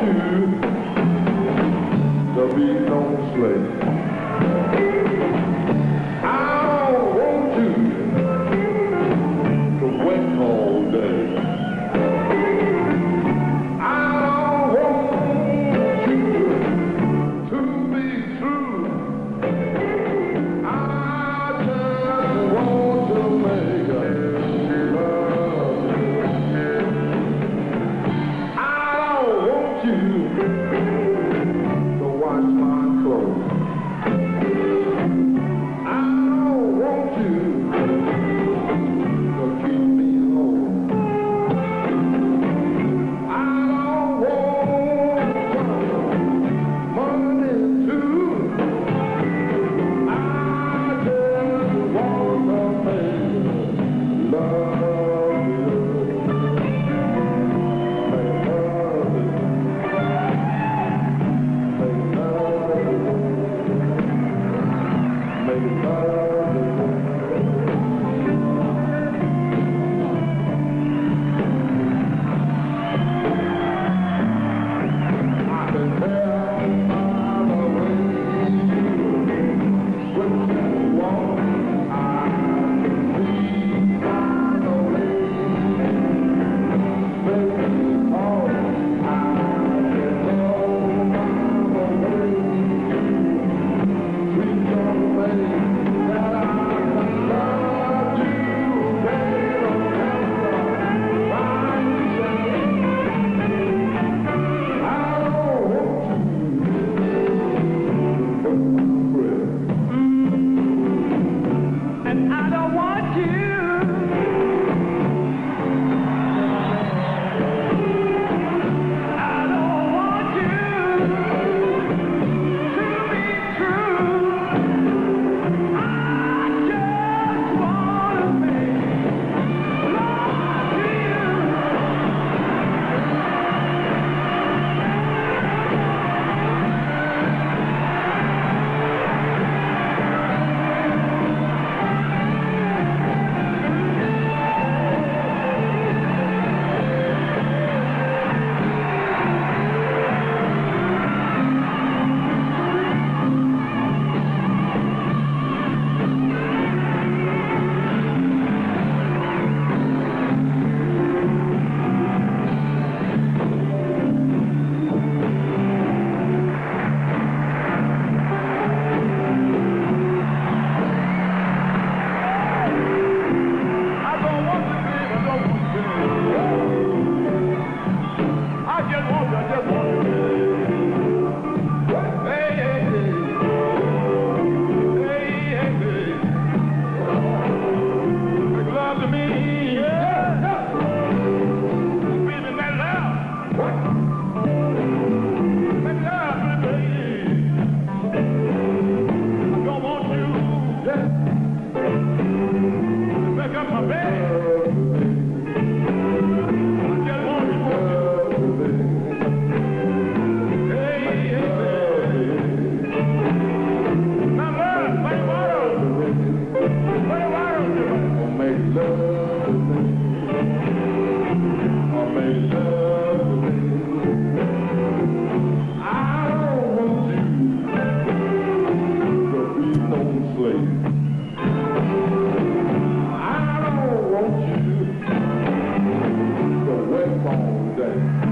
to the Beatles sleigh. I want you to wait all day. I want you to be true. I just want to make you love. I want you to wash my clothes. I don't want you to wait all day.